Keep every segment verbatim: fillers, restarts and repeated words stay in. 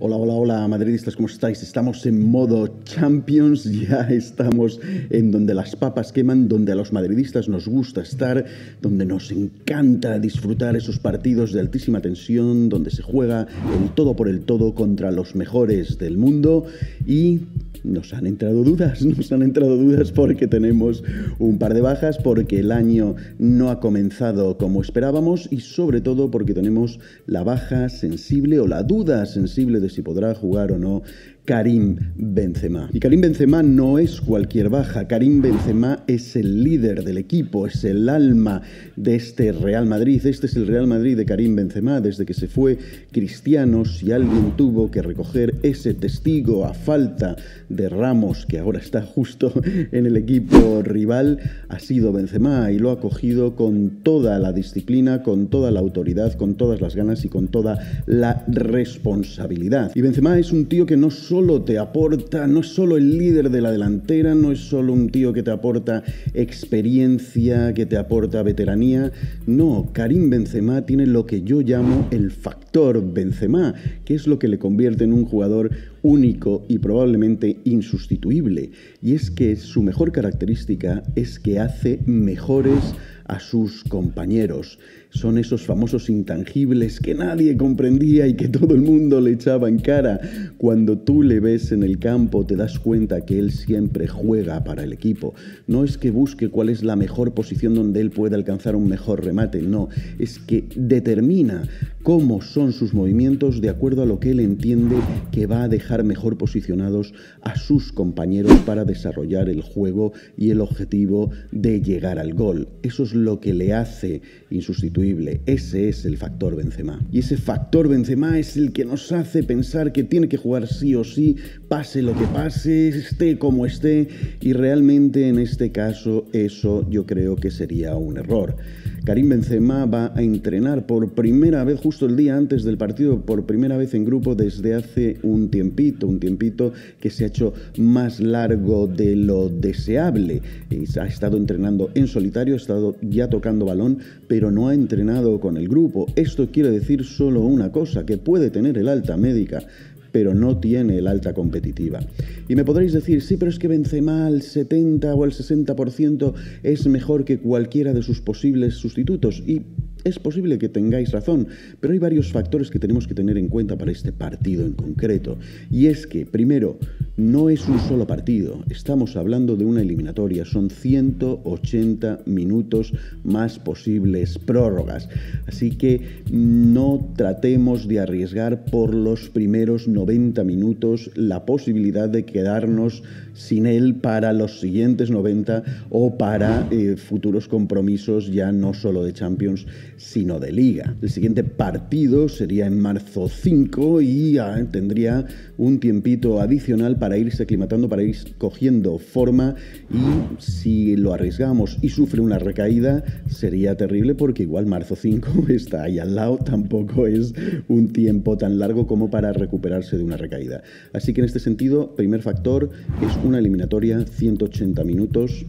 Hola, hola, hola, madridistas, ¿cómo estáis? Estamos en modo Champions, ya estamos en donde las papas queman, donde a los madridistas nos gusta estar, donde nos encanta disfrutar esos partidos de altísima tensión, donde se juega el todo por el todo contra los mejores del mundo. Y nos han entrado dudas, nos han entrado dudas porque tenemos un par de bajas, porque el año no ha comenzado como esperábamos y sobre todo porque tenemos la baja sensible o la duda sensible de de si podrá jugar o no Karim Benzema. Y Karim Benzema no es cualquier baja. Karim Benzema es el líder del equipo, es el alma de este Real Madrid. Este es el Real Madrid de Karim Benzema. Desde que se fue Cristiano, si alguien tuvo que recoger ese testigo a falta de Ramos, que ahora está justo en el equipo rival, ha sido Benzema y lo ha cogido con toda la disciplina, con toda la autoridad, con todas las ganas y con toda la responsabilidad. Y Benzema es un tío que no solo solo te aporta, no es solo el líder de la delantera, no es solo un tío que te aporta experiencia, que te aporta veteranía. No, Karim Benzema tiene lo que yo llamo el factor Benzema, que es lo que le convierte en un jugador único y probablemente insustituible. Y es que su mejor característica es que hace mejores a sus compañeros. Son esos famosos intangibles que nadie comprendía y que todo el mundo le echaba en cara. Cuando tú le ves en el campo te das cuenta que él siempre juega para el equipo. No es que busque cuál es la mejor posición donde él pueda alcanzar un mejor remate, no. Es que determina cómo son sus movimientos de acuerdo a lo que él entiende que va a dejar mejor posicionados a sus compañeros para desarrollar el juego y el objetivo de llegar al gol. Eso es lo que le hace insustituible. Ese es el factor Benzema. Y ese factor Benzema es el que nos hace pensar que tiene que jugar sí o sí, pase lo que pase, esté como esté, y realmente en este caso eso yo creo que sería un error. Karim Benzema va a entrenar por primera vez, justo el día antes del partido, por primera vez en grupo desde hace un tiempito, un tiempito que se ha hecho más largo de lo deseable. Ha estado entrenando en solitario, ha estado ya tocando balón, pero no ha entrenado con el grupo. Esto quiere decir solo una cosa, que puede tener el alta médica, pero no tiene el alta competitiva. Y me podréis decir, sí, pero es que Benzema al setenta o al sesenta por ciento es mejor que cualquiera de sus posibles sustitutos. Y es posible que tengáis razón, pero hay varios factores que tenemos que tener en cuenta para este partido en concreto. Y es que, primero, no es un solo partido. Estamos hablando de una eliminatoria. Son ciento ochenta minutos más posibles prórrogas. Así que no tratemos de arriesgar por los primeros noventa minutos la posibilidad de quedarnos sin él para los siguientes noventa o para eh, futuros compromisos ya no solo de Champions, sino de Liga. El siguiente partido sería en marzo cinco y ah, tendría un tiempito adicional para irse aclimatando, para ir cogiendo forma, y si lo arriesgamos y sufre una recaída sería terrible porque igual marzo cinco está ahí al lado, tampoco es un tiempo tan largo como para recuperarse de una recaída. Así que en este sentido, primer factor, es una eliminatoria, ciento ochenta minutos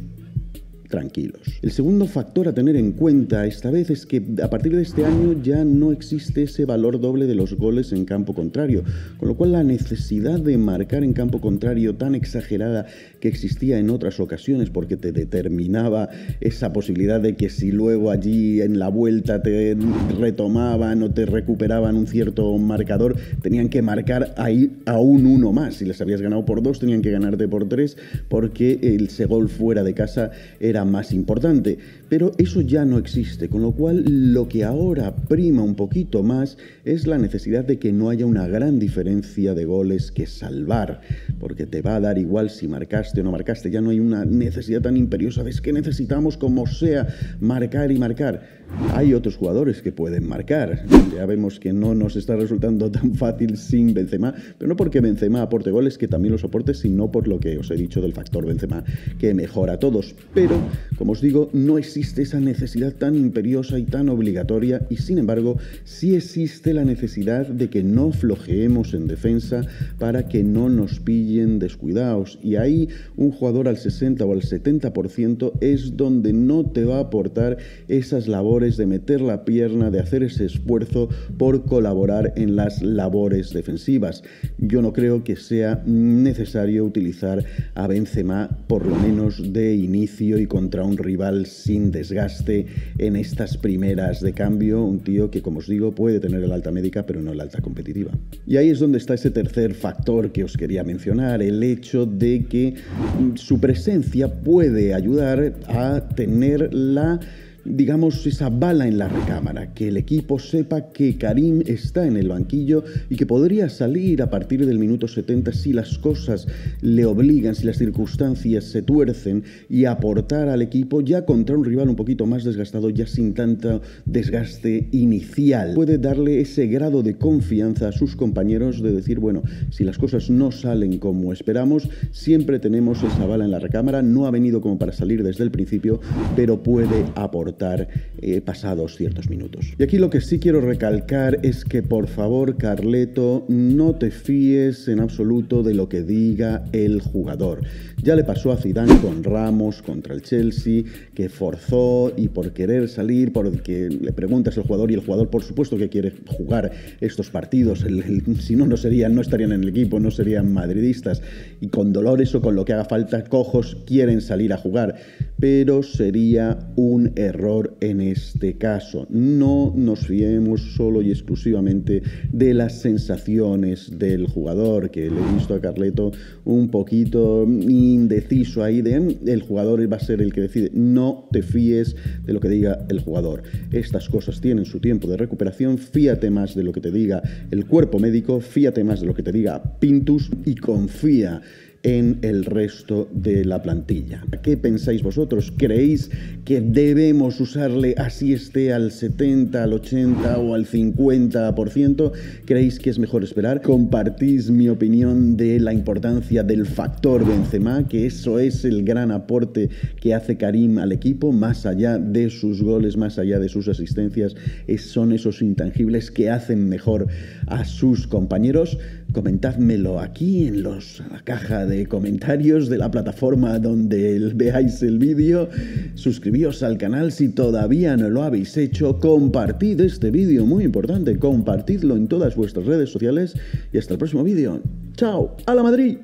tranquilos. El segundo factor a tener en cuenta esta vez es que a partir de este año ya no existe ese valor doble de los goles en campo contrario, con lo cual la necesidad de marcar en campo contrario tan exagerada que existía en otras ocasiones porque te determinaba esa posibilidad de que si luego allí en la vuelta te retomaban o te recuperaban un cierto marcador, tenían que marcar ahí aún uno más. Si les habías ganado por dos, tenían que ganarte por tres porque ese gol fuera de casa era era más importante, pero eso ya no existe, con lo cual lo que ahora prima un poquito más es la necesidad de que no haya una gran diferencia de goles que salvar, porque te va a dar igual si marcaste o no marcaste. Ya no hay una necesidad tan imperiosa de es que necesitamos como sea marcar y marcar. Hay otros jugadores que pueden marcar, ya vemos que no nos está resultando tan fácil sin Benzema, pero no porque Benzema aporte goles, que también los aporte, sino por lo que os he dicho del factor Benzema, que mejora a todos, pero Como os digo, no existe esa necesidad tan imperiosa y tan obligatoria, y sin embargo sí existe la necesidad de que no flojeemos en defensa para que no nos pillen descuidados, y ahí un jugador al sesenta o al setenta por ciento es donde no te va a aportar esas labores de meter la pierna, de hacer ese esfuerzo por colaborar en las labores defensivas. Yo no creo que sea necesario utilizar a Benzema, por lo menos de inicio y contra un rival sin desgaste en estas primeras de cambio, un tío que, como os digo, puede tener el alta médica pero no el alta competitiva. Y ahí es donde está ese tercer factor que os quería mencionar, el hecho de que su presencia puede ayudar a tener la, digamos, esa bala en la recámara, que el equipo sepa que Karim está en el banquillo y que podría salir a partir del minuto setenta si las cosas le obligan, si las circunstancias se tuercen, y aportar al equipo ya contra un rival un poquito más desgastado, ya sin tanto desgaste inicial. Puede darle ese grado de confianza a sus compañeros de decir, bueno, si las cosas no salen como esperamos, siempre tenemos esa bala en la recámara, no ha venido como para salir desde el principio, pero puede aportar Eh, pasados ciertos minutos. Y aquí lo que sí quiero recalcar es que, por favor, Carletto, no te fíes en absoluto de lo que diga el jugador. Ya le pasó a Zidane con Ramos contra el Chelsea, que forzó y por querer salir, porque le preguntas al jugador y el jugador por supuesto que quiere jugar estos partidos, el, el, si no, no serían, no estarían en el equipo, no serían madridistas, y con dolores o con lo que haga falta, cojos, quieren salir a jugar, pero sería un error en este caso. No nos fiemos solo y exclusivamente de las sensaciones del jugador, que le he visto a Carletto un poquito indeciso ahí de el jugador va a ser el que decide. No te fíes de lo que diga el jugador. Estas cosas tienen su tiempo de recuperación. Fíate más de lo que te diga el cuerpo médico, fíate más de lo que te diga Pintus y confía en el resto de la plantilla. ¿Qué pensáis vosotros? ¿Creéis que debemos usarle así esté al setenta, al ochenta o al cincuenta por ciento? ¿Creéis que es mejor esperar? ¿Compartís mi opinión de la importancia del factor Benzema, que eso es el gran aporte que hace Karim al equipo, más allá de sus goles, más allá de sus asistencias? Son esos intangibles que hacen mejor a sus compañeros. Comentádmelo aquí en los, la caja de de comentarios de la plataforma donde veáis el vídeo. Suscribíos al canal si todavía no lo habéis hecho, compartid este vídeo, muy importante, compartidlo en todas vuestras redes sociales, y hasta el próximo vídeo. ¡Chao! ¡A la Madrid!